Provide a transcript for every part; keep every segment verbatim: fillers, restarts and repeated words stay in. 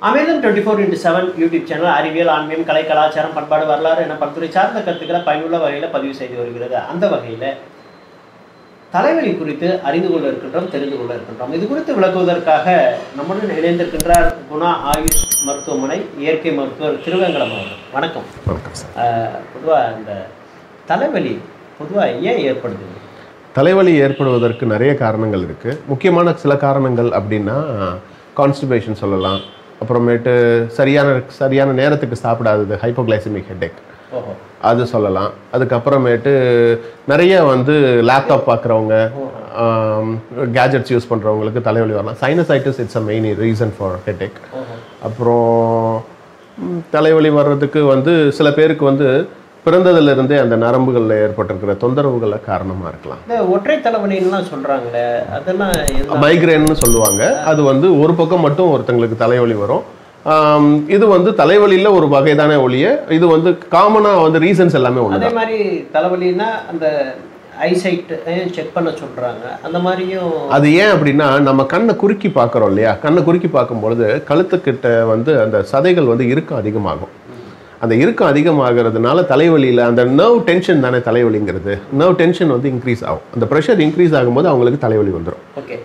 Amazon twenty-four into seven YouTube channel, Arivial, Anmim, Kalai Kalacharam, Patpadu Varalaru, and Pathuri Chartha Karthukala, Payinulla Vagaiyila, Padivu Seithu Varugirathu. Andha Vagaiyila, Thalaivali Kurithu, Arindhu Kolla Irukkirom, Therindhu Kolla Irukkirom. Idhu Kurithu Vilakkuvatharkaga, Nammudan Inaindirukkinrar Guna Ayush Marthomani, Iyarkai Marthuvar Thiruvankalamur. Vanakkam. Vanakkam sir. Podhuva andha Thalaivali, Podhuva yen yerpadudhu? தலைவலி ஏற்படுவதற்கு நிறைய காரணங்கள் இருக்கு. முக்கியமான சில காரணங்கள் அப்படினா constipation சொல்லலாம். அப்புறமேட்டு சரியான சரியான நேரத்துக்கு சாப்பிடாதது ஹைப்போகிளைசெமிக் ஹெட்டேக். அது சொல்லலாம். அதுக்கு அப்புறமேட்டு நிறைய வந்து லேப்டாப் பார்க்கறவங்க கேஜெட்ஸ் யூஸ் பண்றவங்களுக்கு தலைவலி வரலாம். Sinusitis it's a main reason for headache. அப்புறம் தலைவலி வரதுக்கு வந்து சில பேருக்கு வந்து பிறந்ததில இருந்தே அந்த நரம்புகள்ல ஏற்பட்டிருக்கிற தொந்தரவுகள காரணமா இருக்கலாம். இந்த ஒற்றை தலைவலின்னு சொல்றாங்க. அதெல்லாம் என்ன மைக்ரேன்னு சொல்லுவாங்க. அது வந்து ஒரு பக்கம் மட்டும் ஒருத்தங்களுக்கு தலைவலி வரும். இது வந்து தலைவலியில ஒரு வகை தானே ஒளிய. இது வந்து காமனா வந்து ரீசன்ஸ் எல்லாமே ஒண்ணு. அதே மாதிரி தலைவலினா அந்த ஐ சைட் செக் பண்ண சொல்றாங்க. அந்த மாதிரியும் அது ஏன் அப்படினா நம்ம கண்ணை குறுக்கி பார்க்கறோம் இல்லையா? கண்ணை குறுக்கி பார்க்கும் பொழுது கழுத்துக்கிட்ட வந்து அந்த சதைகள் வந்து இறுக்கம் அதிகமாகும். அந்த இறுக்கம் அதிகமாகிறதுனால தலைவலியில அந்த நர்வ் டென்ஷன் தானே தலைவலிங்கிறது. நர்வ் டென்ஷன் வந்து இன்க்ரீஸ் ஆகும். அந்த பிரஷர் இன்க்ரீஸ் ஆகும்போது அவங்களுக்கு தலைவலி வந்துரும். ஓகே.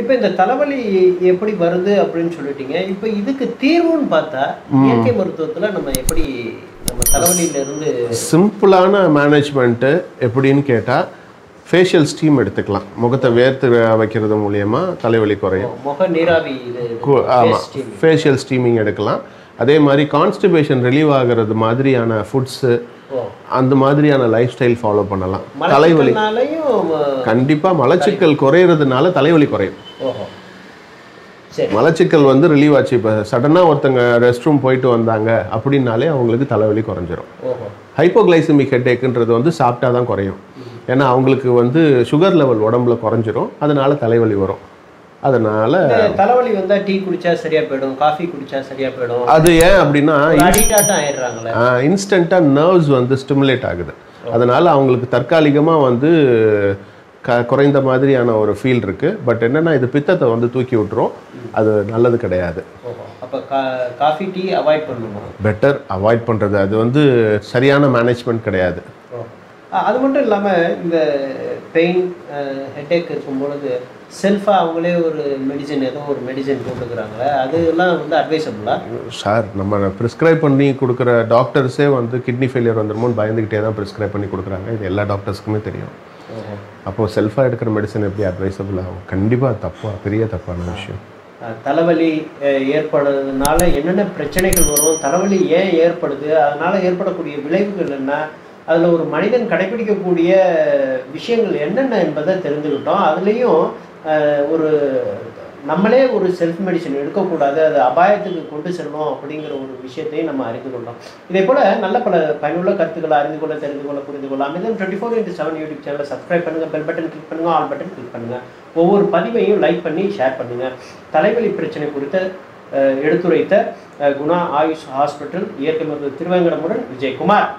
இப்போ இந்த தலைவலி எப்படி வருது அப்படினு சொல்லிட்டீங்க. இப்போ இதுக்கு தீர்வுன்னு பார்த்தா இயற்கை மருத்துவத்துல நம்ம எப்படி நம்ம தலைவலியில இருந்து சிம்பிளான மேனேஜ்மென்ட் எப்படின்னு கேட்டா ஃபேஷியல் ஸ்டீம் எடுத்துக்கலாம். முகத்தை வேர்த்து வைக்கிறது மூலமா தலைவலி குறையும். முக நீராவி இது ஆமா ஃபேஷியல் ஸ்டீமிங் எடுக்கலாம். அதே மாதிரி கான்ஸ்டிபேஷன் ரிலீவ் ஆகிறது மாதிரியான ஃபுட்ஸ் அந்த மாதிரியான லைஃப் ஸ்டைல் ஃபாலோ பண்ணலாம். தலைவலி கண்டிப்பா மலச்சிக்கல் குறையிறதுனால தலைவலி குறையும். மலச்சிக்கல் வந்து ரிலீவ் ஆச்சு. இப்போ சடனாக ஒருத்தங்க ரெஸ்ட் ரூம் போயிட்டு வந்தாங்க அப்படின்னாலே அவங்களுக்கு தலைவலி குறைஞ்சிரும். ஹைப்போகிளைசெமிக் ஹெட்டேக்குன்றது வந்து சாப்பிட்டா தான் குறையும். ஏன்னா அவங்களுக்கு வந்து சுகர் லெவல் உடம்புல குறைஞ்சிரும். அதனால தலைவலி வரும். அதனால தலைவலி வந்தா டீ குடிச்சா சரியா போய்டும், காபி குடிச்சா சரியா போய்டும். அது ஏன் அப்படினா அடிக்டாட் ஆயிடுறாங்களே. இன்ஸ்டன்ட்டா நர்வ்ஸ் வந்து ஸ்டிமுலேட் ஆகுது. அதனால அவங்களுக்கு தற்காலிகமா வந்து குறைந்த மாதிரியான ஒரு ஃபீல் இருக்கு. பட் என்னன்னா இது பித்தத்தை வந்து தூக்கி விட்டுரும். அது நல்லது கிடையாது. அப்ப காபி டீ அவாய்ட் பண்ணணும். பெட்டர் அவாய்ட் பண்றது. அது வந்து சரியான மேனேஜ்மென்ட் கிடையாது. அது மட்டும் இல்லாம இந்த பெயின் ஹெட்டேக் இருக்கும்போது செல்ஃபா அவங்களே ஒரு மெடிசன் ஏதோ ஒரு மெடிசன் போட்டுக்கிறாங்க. அதெல்லாம் வந்து அட்வைசபிளா சார்? நம்ம ப்ரிஸ்கிரைப் பண்ணி கொடுக்குற டாக்டர்ஸே வந்து கிட்னி ஃபெயிலியர் வந்துருமோன்னு பயந்துக்கிட்டே தான் ப்ரிஸ்கிரைப் பண்ணி கொடுக்குறாங்க. இது எல்லா டாக்டர்ஸ்க்குமே தெரியும். அப்போ செல்ஃபா எடுக்கிற மெடிசன் எப்படி அட்வைசபிள் ஆகும்? கண்டிப்பாக தப்பா, பெரிய தப்பான விஷயம். தலைவலி ஏற்படுறதுனால என்னென்ன பிரச்சனைகள் வரும், தலைவலி ஏன் ஏற்படுது, அதனால ஏற்படக்கூடிய விளைவுகள் என்ன, அதில் ஒரு மனிதன் கடைபிடிக்கக்கூடிய விஷயங்கள் என்னென்ன என்பதை தெரிஞ்சுக்கிட்டோம். அதுலேயும் ஒரு நம்மளே ஒரு செல்ஃப் மெடிசன் எடுக்கக்கூடாது, அது அபாயத்துக்கு கொண்டு செல்லணும் அப்படிங்கிற ஒரு விஷயத்தையும் நம்ம அறிந்து கொள்கிறோம். இதே போல் நல்ல பல பயனுள்ள கருத்துக்களை அறிந்து கொள்ள, தெரிந்து கொள்ள, புரிந்து கொள்ள Amazon twenty four into seven YouTube சேனலை சப்ஸ்கிரைப் பண்ணுங்கள், பெல் பட்டன் கிளிக் பண்ணுங்கள், ஆல் பட்டன் கிளிக் பண்ணுங்கள், ஒவ்வொரு பதிவையும் லைக் பண்ணி ஷேர் பண்ணுங்கள். தலைவலி பிரச்சனை குறித்த எடுத்துரைத்த குணா ஆயுஷ் ஹாஸ்பிட்டல் இயற்கை மருத்துவர் திருவேங்கடமுடன் விஜயகுமார்.